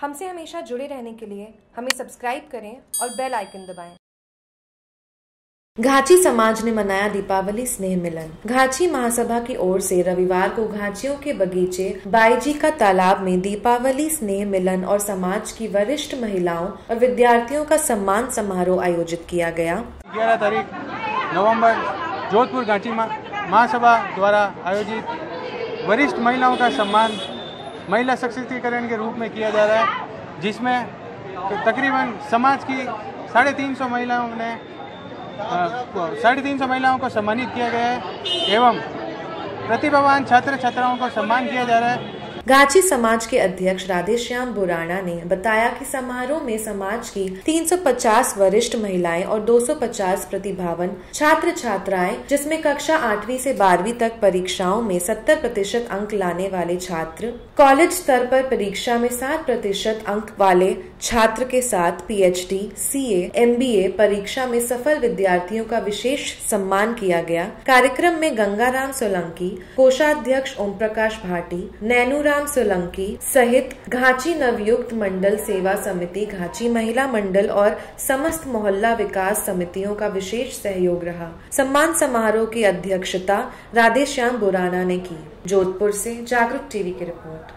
हमसे हमेशा जुड़े रहने के लिए हमें सब्सक्राइब करें और बेल आइकन दबाएं। घांची समाज ने मनाया दीपावली स्नेह मिलन। घांची महासभा की ओर से रविवार को घांचियों के बगीचे बाईजी का तालाब में दीपावली स्नेह मिलन और समाज की वरिष्ठ महिलाओं और विद्यार्थियों का सम्मान समारोह आयोजित किया गया। 11 तारीख नवंबर जोधपुर घांची महासभा द्वारा आयोजित वरिष्ठ महिलाओं का सम्मान महिला सशक्तिकरण के रूप में किया जा रहा है, जिसमें तकरीबन समाज की 350 महिलाओं ने 350 महिलाओं को सम्मानित किया गया है एवं प्रतिभावान छात्र छात्राओं को सम्मान किया जा रहा है। घांची समाज के अध्यक्ष राधेश्याम बोराणा ने बताया कि समारोह में समाज की 350 वरिष्ठ महिलाएं और 250 प्रतिभावान छात्र छात्राएं, जिसमें कक्षा 8वीं से 12वीं तक परीक्षाओं में 70% अंक लाने वाले छात्र, कॉलेज स्तर पर परीक्षा में 60% अंक वाले छात्र के साथ PhD, CA, MBA परीक्षा में सफल विद्यार्थियों का विशेष सम्मान किया गया। कार्यक्रम में गंगाराम सोलंकी, कोषाध्यक्ष ओम प्रकाश भाटी, नैनूराम सोलंकी सहित घांची नवयुवक मंडल सेवा समिति, घांची महिला मंडल और समस्त मोहल्ला विकास समितियों का विशेष सहयोग रहा। सम्मान समारोह की अध्यक्षता राधेश्याम बोराणा ने की। जोधपुर से जागरूक टीवी की रिपोर्ट।